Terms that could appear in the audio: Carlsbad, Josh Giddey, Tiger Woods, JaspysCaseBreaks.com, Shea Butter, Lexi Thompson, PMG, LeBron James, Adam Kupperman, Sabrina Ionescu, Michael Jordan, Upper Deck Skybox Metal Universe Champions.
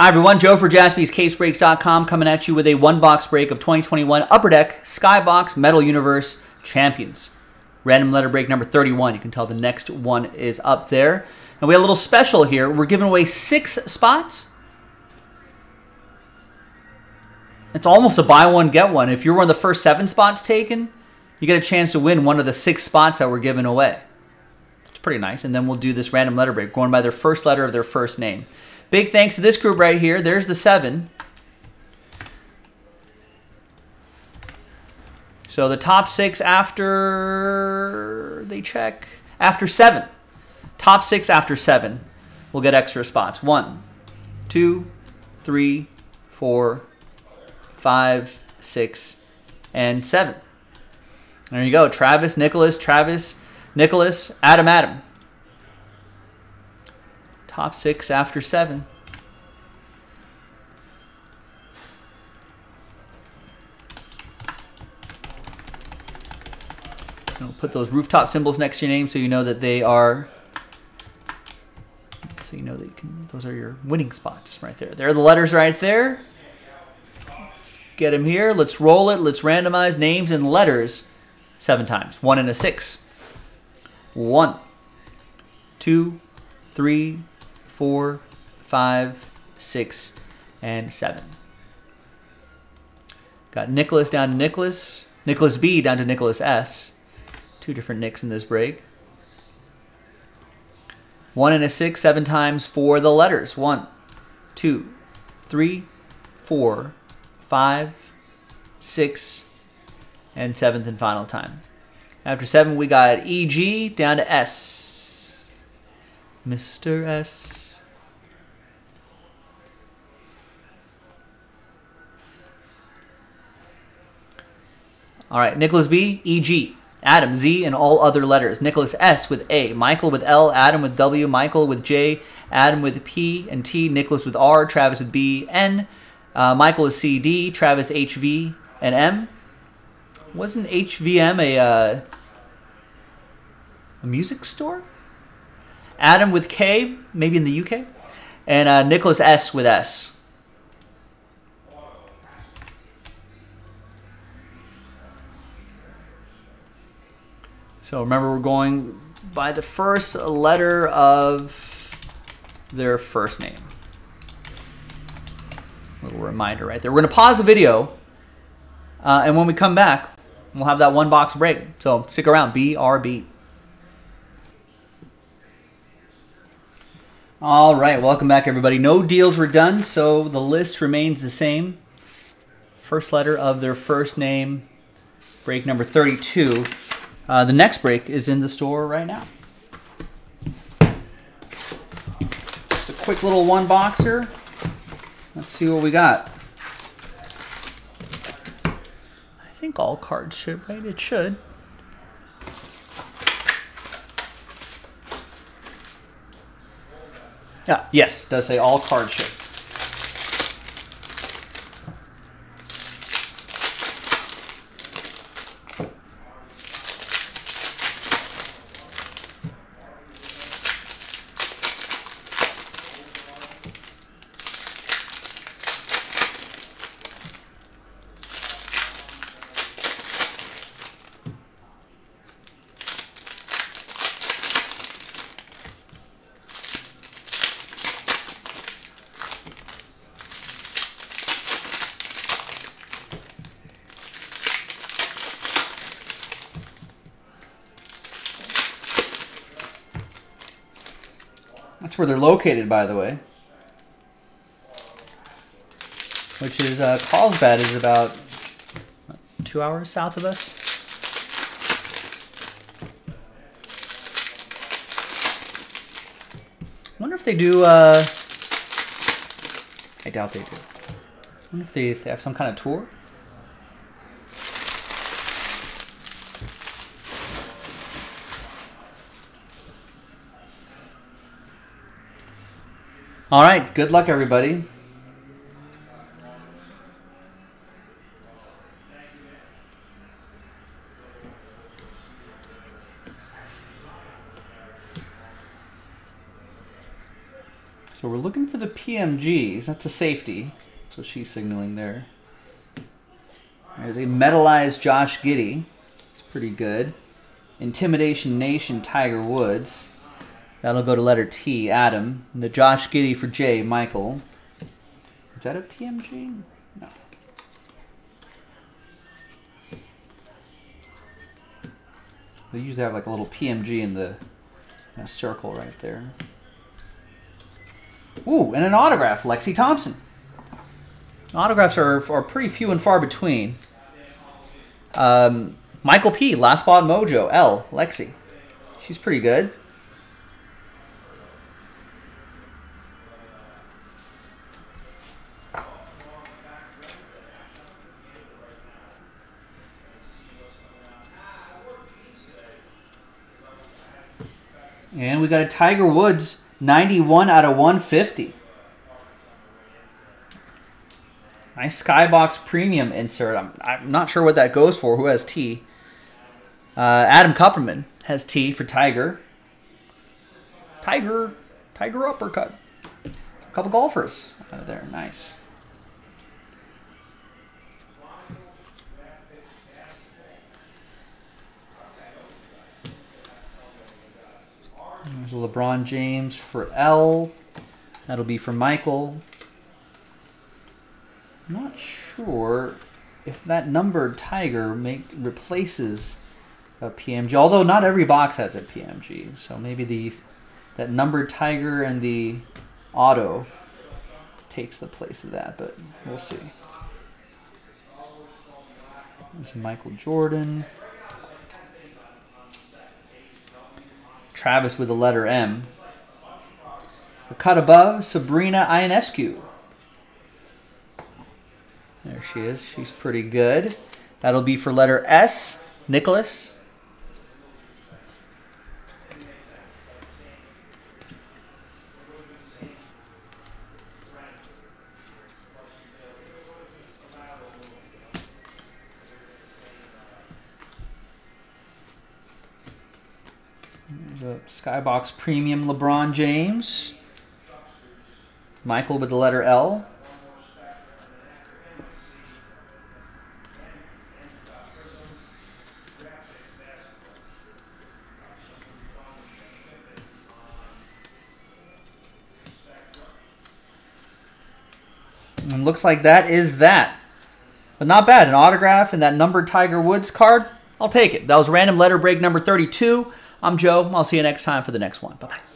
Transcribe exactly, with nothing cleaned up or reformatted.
Hi everyone, Joe for Jaspys Case Breaks dot com coming at you with a one-box break of twenty twenty-one Upper Deck Skybox Metal Universe Champions. Random letter break number thirty-one. You can tell the next one is up there. And we have a little special here. We're giving away six spots. It's almost a buy one, get one. If you're one of the first seven spots taken, you get a chance to win one of the six spots that we're giving away. It's pretty nice. And then we'll do this random letter break, going by their first letter of their first name. Big thanks to this group right here. There's the seven. So the top six after they check. After seven. Top six after seven. We'll get extra spots. One, two, three, four, five, six, and seven. There you go. Travis, Nicholas, Travis, Nicholas, Adam, Adam. Top six after seven. And we'll put those rooftop symbols next to your name so you know that they are, so you know that you can, those are your winning spots right there. There are the letters right there. Get them here. Let's roll it. Let's randomize names and letters seven times. One and a six. One, two, three, four, five, six, and seven. Got Nicholas down to Nicholas. Nicholas B down to Nicholas S. Two different Nicks in this break. One and a six, seven times for the letters. One, two, three, four, five, six, and seventh and final time. After seven, we got E G down to S. Mister S. All right, Nicholas B, E G, Adam, Z, and all other letters. Nicholas S with A, Michael with L, Adam with W, Michael with J, Adam with P and T, Nicholas with R, Travis with B, N, uh, Michael is C, D, Travis H, V, and M. Wasn't H V M a, uh, a music store? Adam with K, maybe in the U K, and uh, Nicholas S with S. So remember, we're going by the first letter of their first name. Little reminder right there. We're going to pause the video, uh, and when we come back, we'll have that one box break. So stick around, B R B. All right, welcome back, everybody. No deals were done, so the list remains the same. First letter of their first name, break number thirty-two. Uh, the next break is in the store right now. Just a quick little one-boxer. Let's see what we got. I think all cards should, right? It should. Yeah, yes, it does say all cards should. That's where they're located, by the way. Which is, uh, Carlsbad is about what, two hours south of us. I wonder if they do, uh, I doubt they do. I wonder if they, if they have some kind of tour. All right, good luck, everybody. So we're looking looking for the P M Gs. That's a safety. That's what she's signaling there. There's a metallized Josh Giddey. It's pretty good. Intimidation Nation, Tiger Woods. That'll go to letter T, Adam. And the Josh Giddey for J, Michael. Is that a P M G? No. They usually have like a little P M G in the in a circle right there. Ooh, and an autograph, Lexi Thompson. Autographs are, are pretty few and far between. Um, Michael P, Last Spot Mojo, L, Lexi. She's pretty good. And we got a Tiger Woods, ninety-one out of one fifty. Nice Skybox Premium insert. I'm, I'm not sure what that goes for. Who has T? Uh, Adam Kupperman has T for Tiger. Tiger. Tiger uppercut. A couple golfers out of there. Nice. There's a LeBron James for L. That'll be for Michael. I'm not sure if that numbered Tiger make, replaces a P M G, although not every box has a P M G. So maybe the that numbered Tiger and the auto takes the place of that, but we'll see. There's Michael Jordan. Travis with the letter M. A cut above, Sabrina Ionescu. There she is. She's pretty good. That'll be for letter S, Nicholas. There's a Skybox Premium LeBron James. Michael with the letter L. And looks like that is that. But not bad. An autograph and that numbered Tiger Woods card. I'll take it. That was random letter break number thirty-two. I'm Joe. I'll see you next time for the next one. Bye-bye.